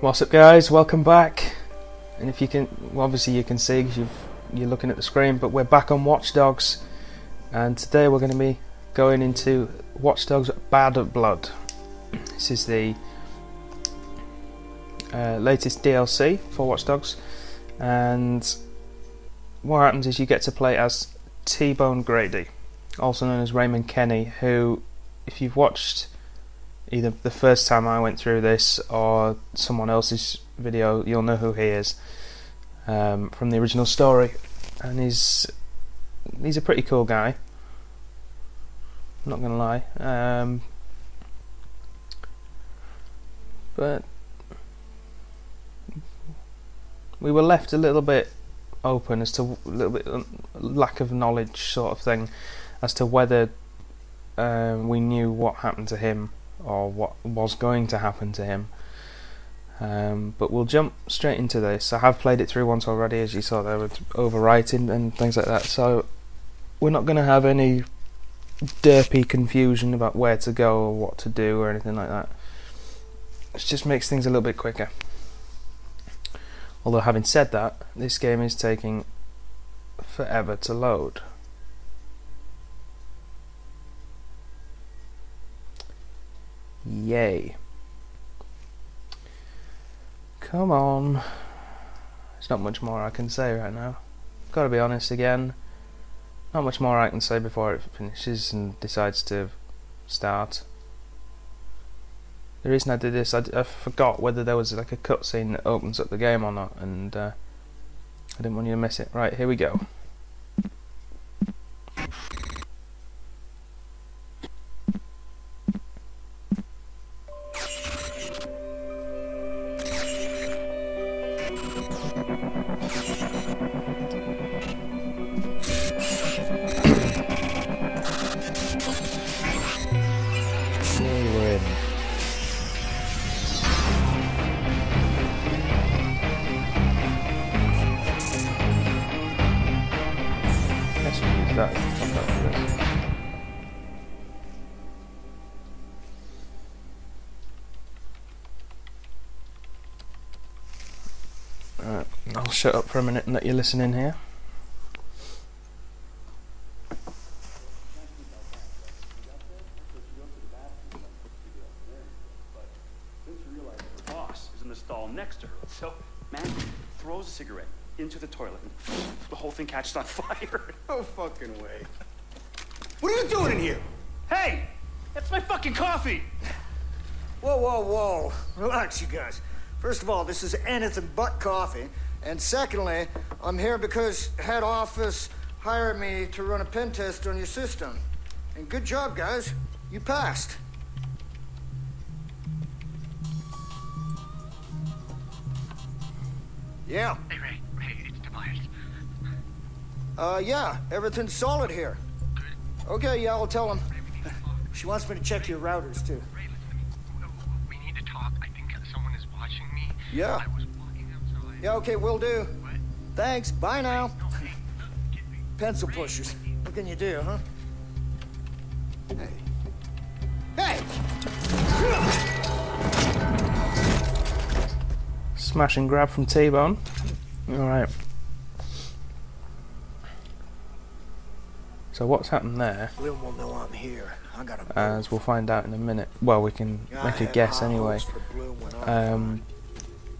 What's up, guys? Welcome back. And if you can, well, obviously you can see because you're looking at the screen, but we're back on Watch Dogs, and today we're going to be going into Watch Dogs: Bad Blood. This is the latest DLC for Watch Dogs, and what happens is you get to play as T-Bone Grady, also known as Raymond Kenny, who, if you've watched either the first time I went through this or someone else's video, you'll know who he is from the original story. And he's a pretty cool guy, I'm not gonna lie, but we were left a little bit open as to a little bit lack of knowledge sort of thing as to whether we knew what happened to him or what was going to happen to him, but we'll jump straight into this. I have played it through once already, as you saw there with overwriting and things like that, so we're not going to have any derpy confusion about where to go or what to do or anything like that. It just makes things a little bit quicker. Although, having said that, this game is taking forever to load. Yay. Come on. There's not much more I can say right now. Gotta be honest again. Not much more I can say before it finishes and decides to start. The reason I did this, I forgot whether there was like a cutscene that opens up the game or not, and I didn't want you to miss it. Right, here we go. I'll shut up for a minute and let you listen in here. Boss is in the stall next to her, so man throws a cigarette into the toilet and the whole thing catches on fire. No fucking way. What are you doing in here? Hey, that's my fucking coffee. Whoa, whoa, whoa. Relax, you guys. First of all, this is anything but coffee. And secondly, I'm here because head office hired me to run a pen test on your system. And good job, guys. You passed. Yeah. Hey, Ray, it's Tobias. Yeah, everything's solid here. Good. Okay, yeah, I'll tell him. She wants me to check your routers, too. Ray, listen to me. We need to talk. I think someone is watching me. Yeah. I was walking outside. Yeah, okay, will do. What? Thanks, bye now. No, hey, look, get me. Pencil Ray, pushers. What can you do, huh? Hey. Hey! Smash and grab from T-Bone. Alright. So what's happened there? Lynn will know I'm here. I gotta move. As we'll find out in a minute. Well, we can make a guess anyway.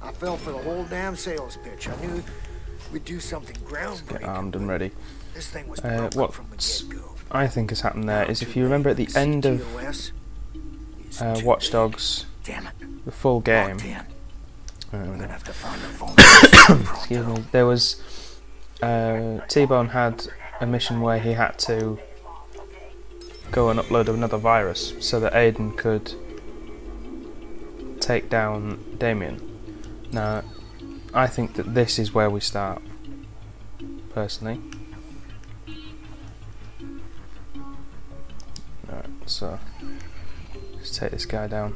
I fell for the whole damn sales pitch. I knew we'd do something groundbreaking. Get armed and ready. This thing was what from the get-go. I think has happened there is, if you remember at the end of Watch Dogs, the full game. Excuse me. There was T-Bone had a mission where he had to go and upload another virus so that Aiden could take down Damien. Now, I think that this is where we start, personally. Alright, so let's take this guy down.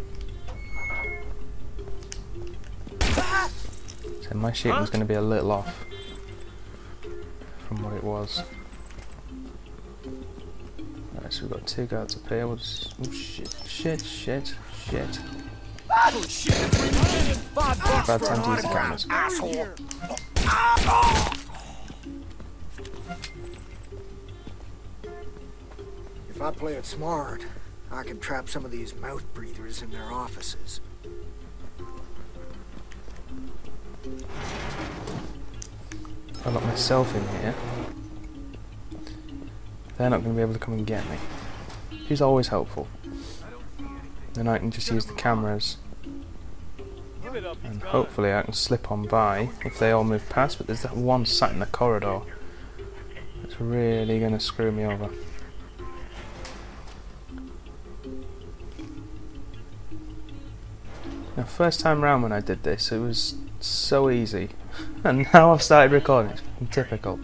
So my shooting was going to be a little off from what it was. Alright, so we've got two guards up here. We'll just... Oh, shit. Oh shit, it's remaining. Bad time to use the cameras. Asshole. If I play it smart, I can trap some of these mouth breathers in their offices. I lock myself in here. They're not going to be able to come and get me, which is always helpful. Then I can just use the cameras and hopefully I can slip on by if they all move past, but there's that one sat in the corridor. It's really going to screw me over. Now, first time round when I did this, it was so easy, and now I've started recording, it's typical.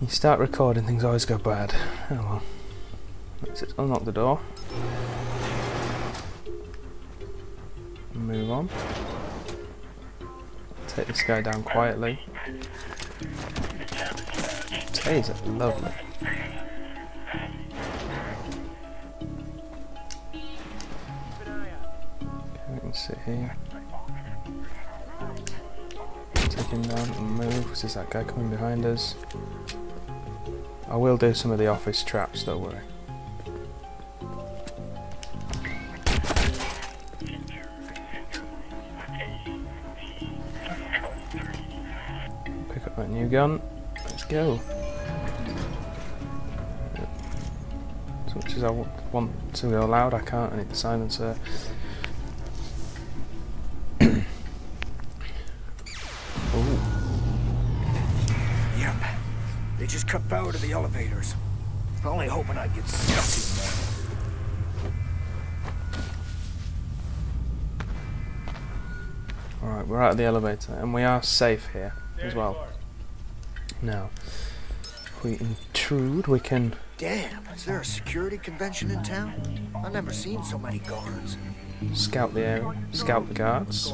You start recording, things always go bad. Oh well. Let's unlock the door. Move on. Take this guy down quietly. Taser, lovely. Okay, we can sit here. Take him down and move, because there's that guy coming behind us. I will do some of the office traps, don't worry. Pick up that new gun. Let's go. As much as I want to go loud, I can't. I need the silencer. Just cut power to the elevators. Only hoping I'd get stuck in there. Alright, we're out of the elevator and we are safe here as well. Now, if we intrude, we can. Damn, is there a security convention in town? I've never seen so many guards. Scout the area, scout the guards,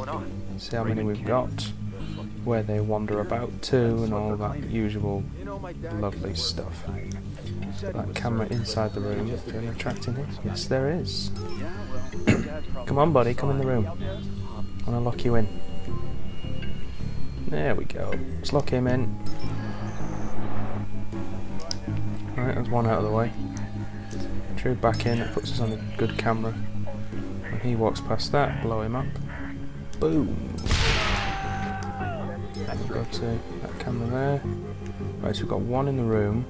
see how many we've got, where they wander about to and all that usual lovely stuff. That camera inside the room, is there any attracting it? Yes there is. Come on buddy, come in the room. I want to lock you in. There we go, let's lock him in. Alright, there's one out of the way. Intrude back in, it puts us on a good camera. When he walks past that, blow him up. Boom! Go to that camera there. Right, so we've got one in the room.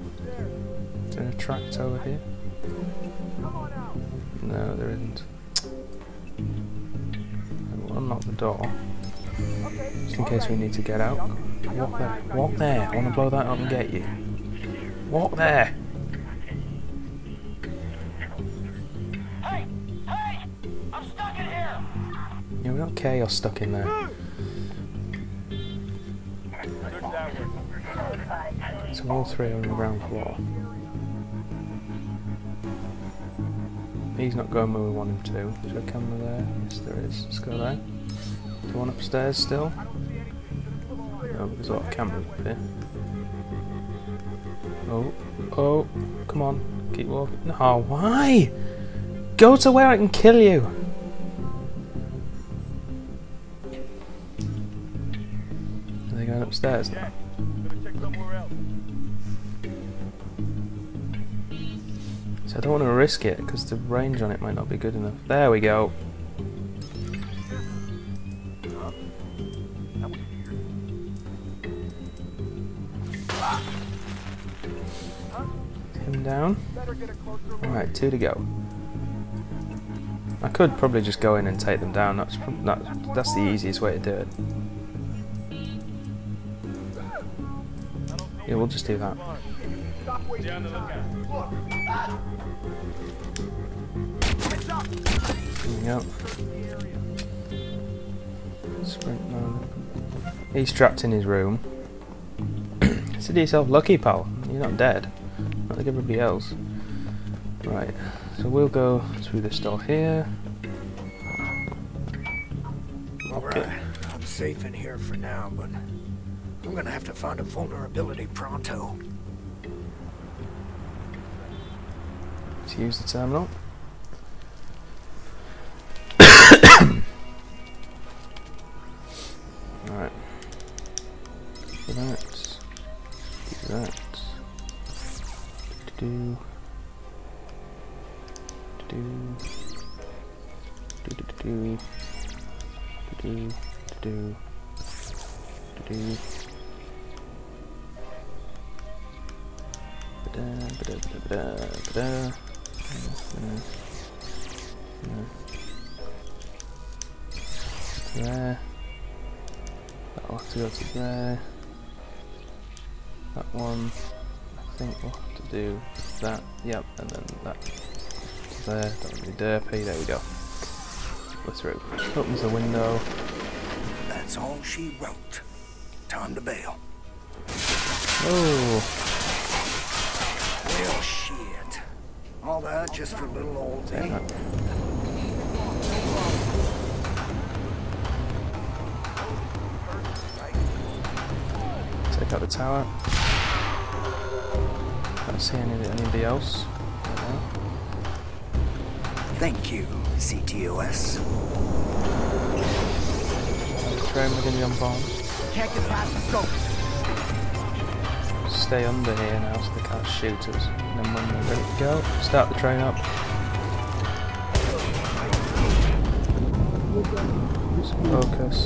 Is there an attract over here? No, there isn't. We'll unlock the door, just in case we need to get out. Walk there. Walk there. I want to blow that up and get you. Walk there. Hey, hey! I'm stuck in here. Yeah, we don't care. You're stuck in there. So all three are on the ground floor. He's not going where we want him to. Is there a camera there? Yes there is. Let's go there. Is one upstairs still? No, there's a lot of cameras up here. Oh, oh, come on. Keep walking. No, why? Go to where I can kill you! Are they going upstairs now? So I don't want to risk it because the range on it might not be good enough. There we go. Him down. Alright, two to go. I could probably just go in and take them down. That's the easiest way to do it. Yeah, we'll just do that. Coming up. Sprint mode. He's trapped in his room. Consider yourself lucky, pal. You're not dead. Not like everybody else. Right, so we'll go through this door here. Alright, I'm safe in here for now, but I'm gonna have to find a vulnerability pronto. Let's use the terminal. There. That'll have to go to there. That one, I think we'll have to do that, yep, and then that to there, that would be derpy, there we go. We're through. Opens the window. That's all she wrote. Time to bail. Oh. Well, shit. All that just for little old thing. Take out the tower. Can't see anybody else. No. Thank you, CTOS. Train we're gonna be on bomb. Stay under here now so they can't shoot us. And then when we're ready to go, start the train up. Focus.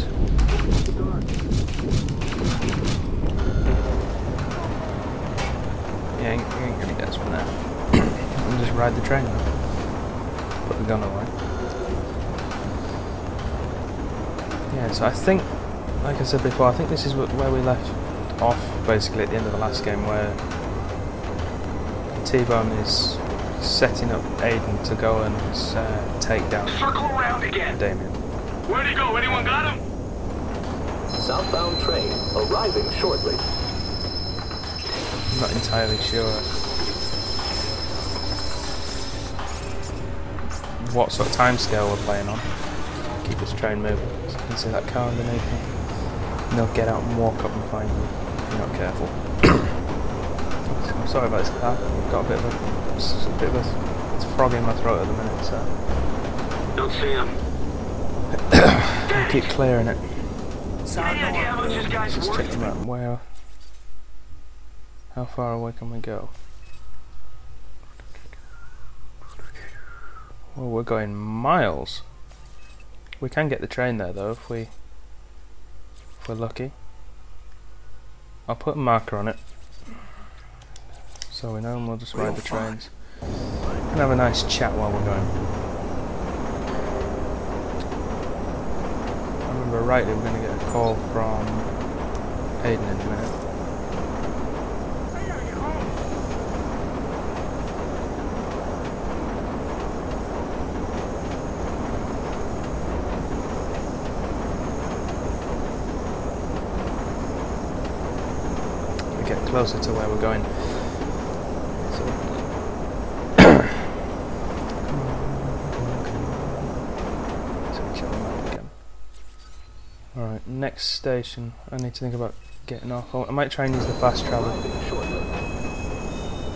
Yeah, you ain't gonna be dead from there. And just ride the train now. Put the gun away. Yeah, so I think, like I said before, I think this is where we left off basically at the end of the last game, where T-Bone is setting up Aiden to go and take down Damien. Where'd he go? Anyone got him? Southbound train arriving shortly. I'm not entirely sure what sort of timescale we're playing on. Keep this train moving. So you can see that car underneath me. And they'll get out and walk up and find you if you're not careful. So I'm sorry about this car. I've got a frog in my throat at the minute, so. Don't see him. I'll keep clearing it. Let's just check them out. Where? How far away can we go? Well, we're going miles. We can get the train there though if we're lucky. I'll put a marker on it so we know, and we'll just ride the trains and have a nice chat while we're going. Right, we're going to get a call from Aiden in a minute. We get closer to where we're going. Next station, I need to think about getting off. I might try and use the fast travel.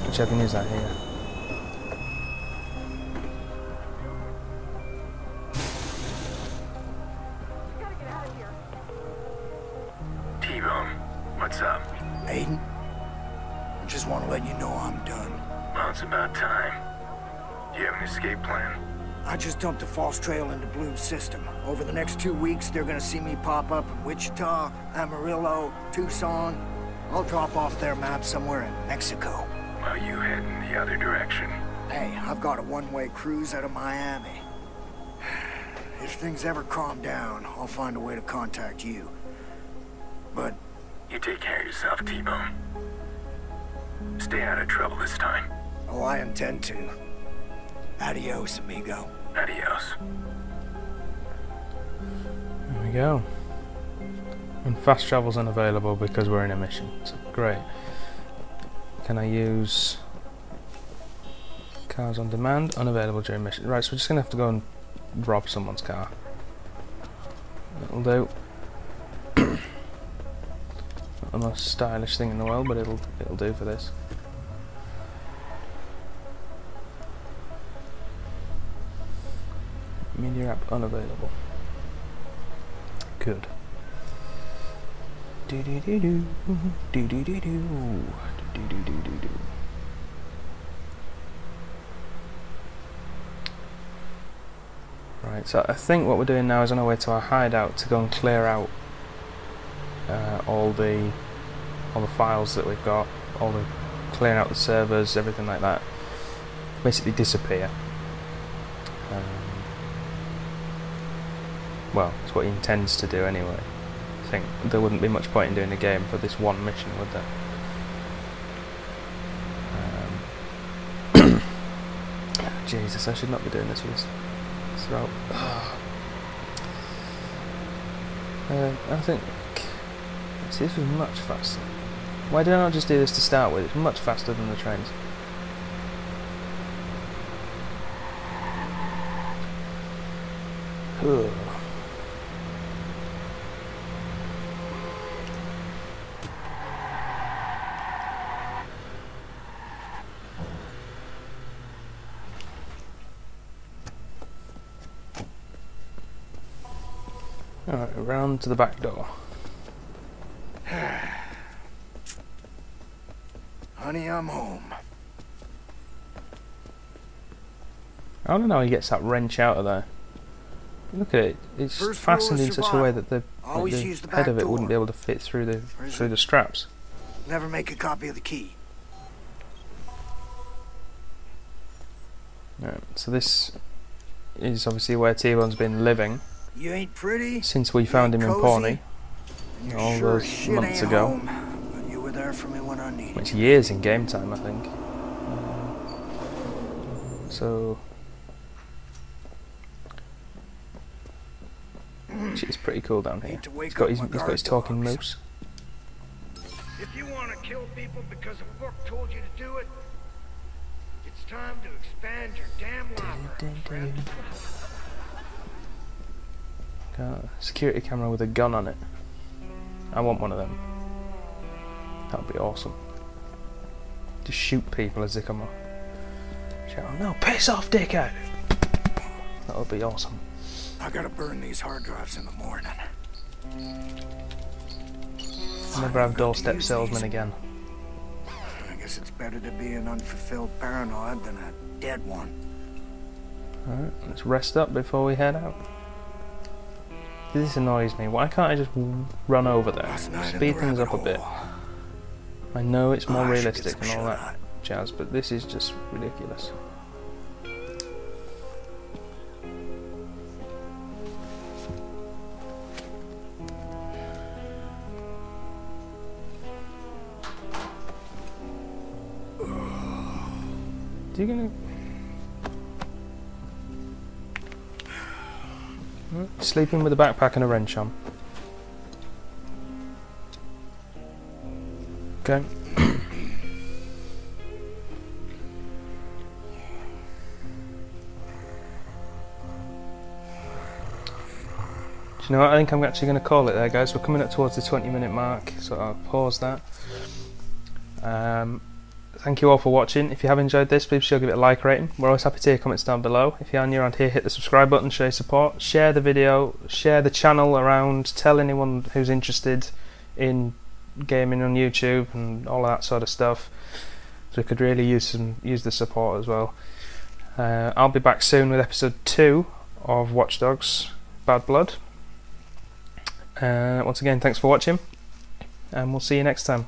Which I can use that here. We gotta get out of here. T-Bone, what's up? Aiden? I just want to let you know I'm done. Well, it's about time. Do you have an escape plan? I just dumped a false trail into Bloom's system. Over the next 2 weeks, they're gonna see me pop up in Wichita, Amarillo, Tucson. I'll drop off their map somewhere in Mexico. Well, you heading the other direction? Hey, I've got a one-way cruise out of Miami. If things ever calm down, I'll find a way to contact you. But... You take care of yourself, T-Bone. Stay out of trouble this time. Oh, I intend to. Adios, amigo. Adios. There we go. And fast travel's unavailable because we're in a mission. So great. Can I use cars on demand? Unavailable during mission. Right, so we're just gonna have to go and rob someone's car. That'll do. Not the most stylish thing in the world, but it'll do for this. Media app unavailable. Good. Do do do do do do do do do do do do do. So I think what we're doing now is on our way to our hideout to go and clear out all the files that we've got, clearing out the servers, everything like that. Basically disappear. Well, it's what he intends to do anyway. I think there wouldn't be much point in doing a game for this one mission, would there? Jesus, I should not be doing this with this throat. I think... See, this was much faster. Why did I not just do this to start with? It's much faster than the trains. Ugh. Alright, round to the back door. Honey, I'm home. I don't know how he gets that wrench out of there. Look at it; it's fastened in such a way that the head of it wouldn't be able to fit through the straps. Never make a copy of the key. Right, so this is obviously where T-Bone's been living. You ain't pretty since we found him in Pawnee all those months ago. You were there for me when I needed you. Which years in game time, I think. So. It's pretty cool down here. He's got his talking moose. If you want to kill people because a book told you to do it, it's time to expand your damn library. Got a security camera with a gun on it. I want one of them. That would be awesome. Just shoot people as they come up. Shout, "No, piss off, dickhead!" That would be awesome. I gotta burn these hard drives in the morning. I'll never have doorstep salesmen again. I guess it's better to be an unfulfilled paranoid than a dead one. Alright, let's rest up before we head out. This annoys me. Why can't I just run over there? Speed things up a bit. I know it's more realistic and all that jazz, but this is just ridiculous. You're gonna sleeping with a backpack and a wrench on. Okay. Do you know what? I think I'm actually going to call it there, guys. We're coming up towards the 20-minute mark, so I'll pause that. Thank you all for watching. If you have enjoyed this, please be sure to give it a like rating. We're always happy to hear comments down below. If you are new around here, hit the subscribe button, show your support, share the video, share the channel around, tell anyone who's interested in gaming on YouTube and all that sort of stuff. So we could really use the support as well. I'll be back soon with episode 2 of Watch Dogs: Bad Blood. Once again, thanks for watching, and we'll see you next time.